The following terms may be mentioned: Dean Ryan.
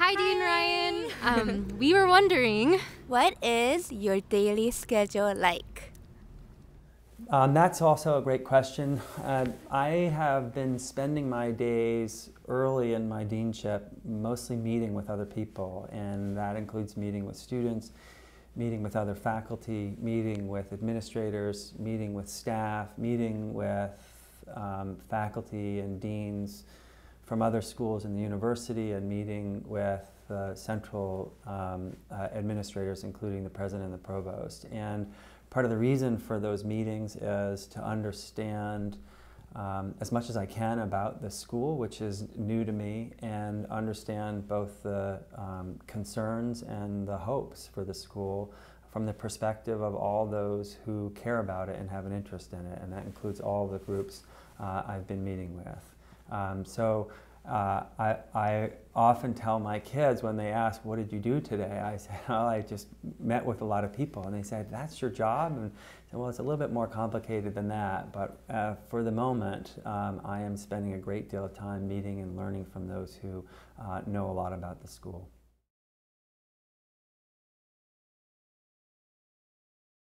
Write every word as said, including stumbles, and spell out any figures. Hi, Dean Ryan. Um, we were wondering, what is your daily schedule like? Um, that's also a great question. Uh, I have been spending my days early in my deanship mostly meeting with other people, and that includes meeting with students, meeting with other faculty, meeting with administrators, meeting with staff, meeting with um, faculty and deans from other schools in the university, and meeting with uh, central um, uh, administrators, including the president and the provost. And part of the reason for those meetings is to understand um, as much as I can about the school, which is new to me, and understand both the um, concerns and the hopes for the school from the perspective of all those who care about it and have an interest in it, and that includes all the groups uh, I've been meeting with. Um, so uh, I, I often tell my kids when they ask, "What did you do today?" I said, "Well, I just met with a lot of people." And they said, "That's your job?" And I said, "Well, it's a little bit more complicated than that, but uh, for the moment, um, I am spending a great deal of time meeting and learning from those who uh, know a lot about the school."